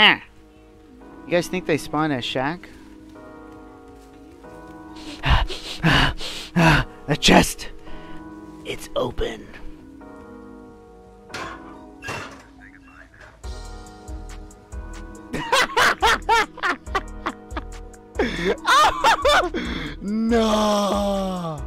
Huh. You guys think they spawn a shack? A chest! It's open. No!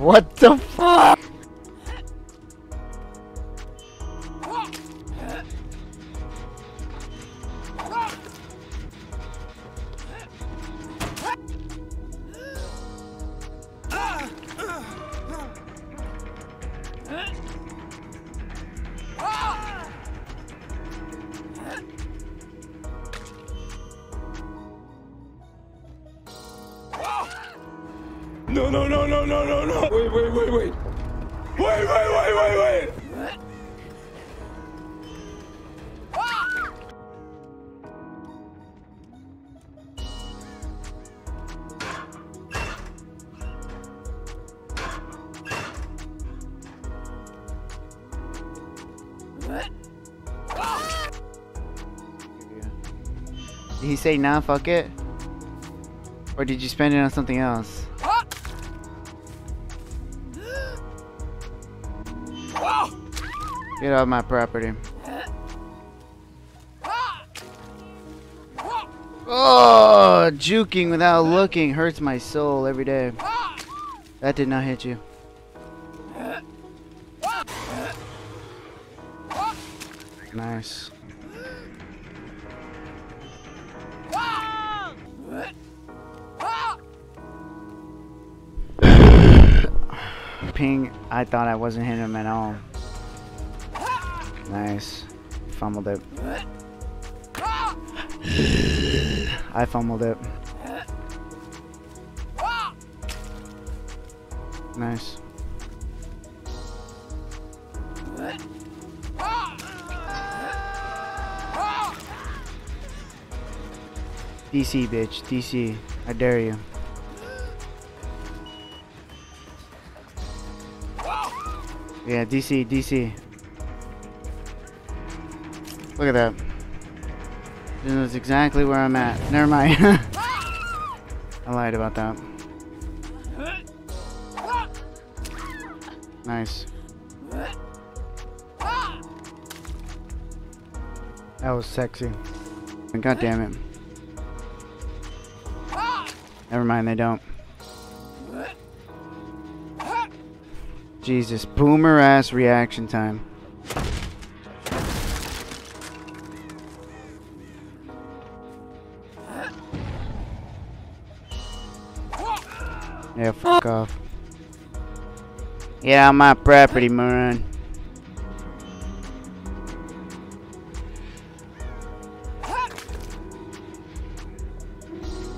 What the fuck? No, no, no, no, no, no, no! Wait, wait, wait, wait! Wait, wait, wait, wait, wait! Did he say nah, fuck it? Or did you spend it on something else? Get off my property. Oh, juking without looking hurts my soul every day. That did not hit you. Nice. Ping, I thought I wasn't hitting him at all. Nice. Fumbled it. I fumbled it. Nice. DC, bitch. DC. I dare you. Yeah, DC, DC. Look at that. This is exactly where I'm at. Never mind. I lied about that. Nice. That was sexy. God damn it. Never mind, they don't. Jesus, boomer ass reaction time. Yeah, fuck off. Get out of my property, moron.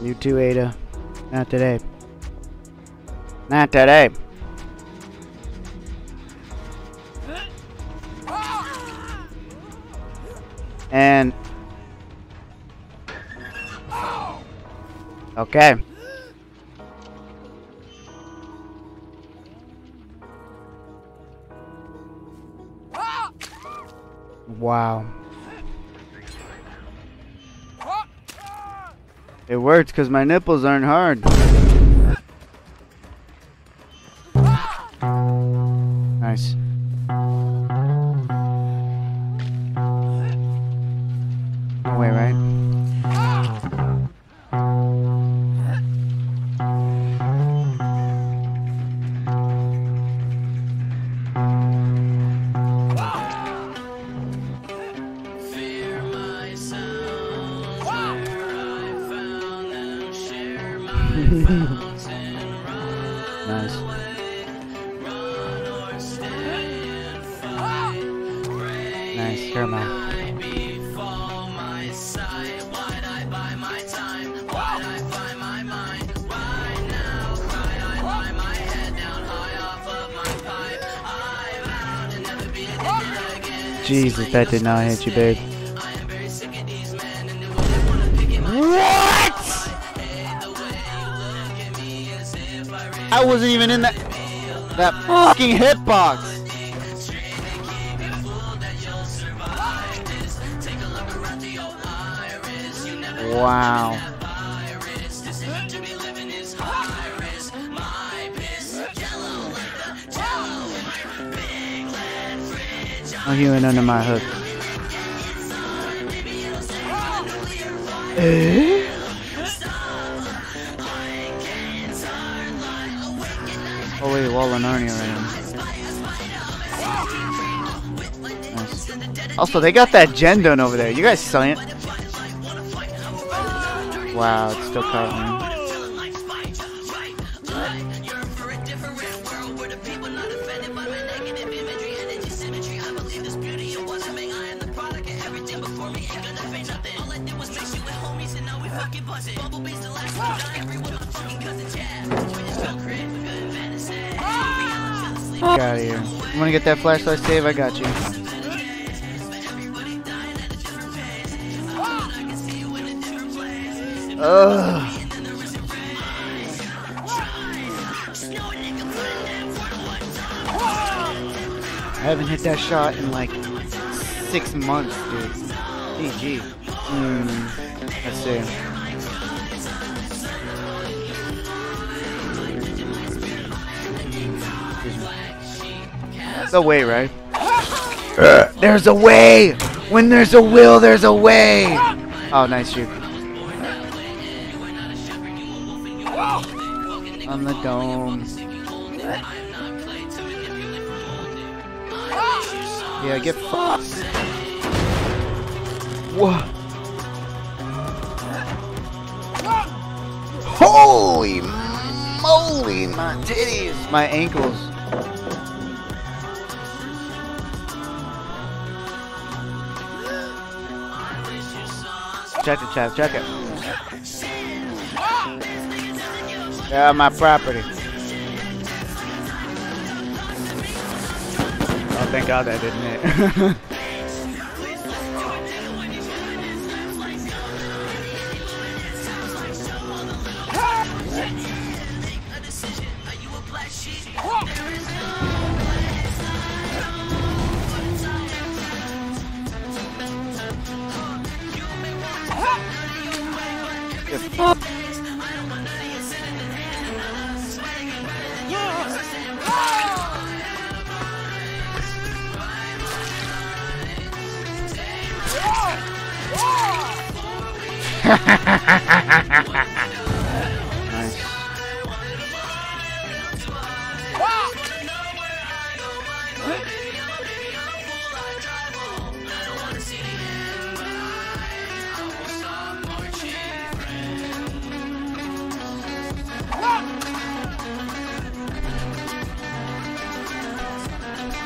You too, Ada. Not today. Not today. And... okay. Wow. It works because my nipples aren't hard. Nice. No way, right? Nice. Nice, come on. Jesus, that did not hit you, babe. What? I wasn't even in that fucking hitbox. Wow. Oh, you went under my hook. Eh? Oh wait, Wall and Arnie right now. Nice. Also, they got that gen done over there. You guys saw it. Wow, it's still caught me. Get out of here. You wanna get that flashlight save? I got you. Ugh. I haven't hit that shot in like 6 months, dude. GG. Let's see. There's a way, right? There's a way! When there's a will, there's a way! Oh, nice shoot. On the dome. Yeah, get fucked. What? Holy moly, my titties, my ankles. Check it, chat, check it. Yeah, my property. Oh, thank God that didn't hit.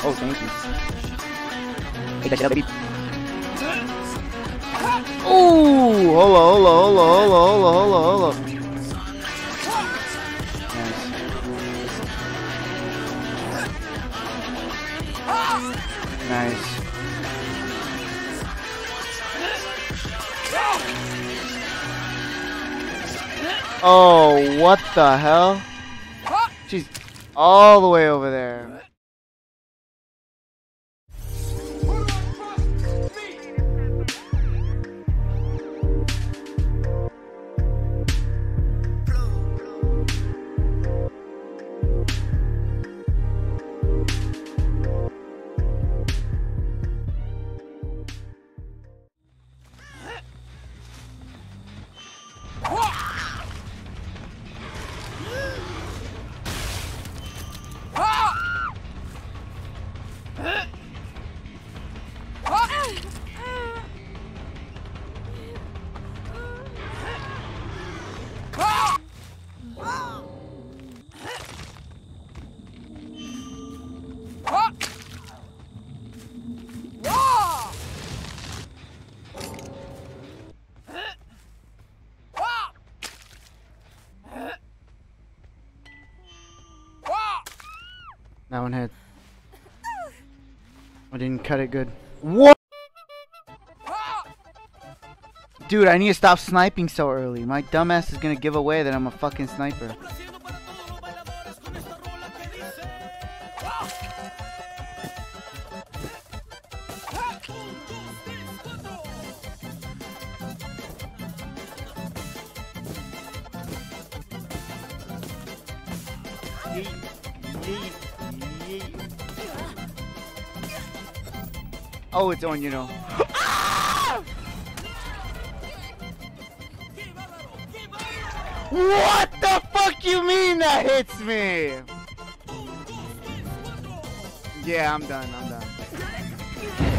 Oh, thank you. Take that shit up, baby. Ooh! Hola, hola, hola, hola, hola, hola, hola. Nice. Nice. Oh, what the hell? She's all the way over there. That one hit. I didn't cut it good. What? Dude, I need to stop sniping so early. My dumbass is gonna give away that I'm a fucking sniper. Oh, it's on, you know. What the fuck you mean that hits me? Yeah, I'm done.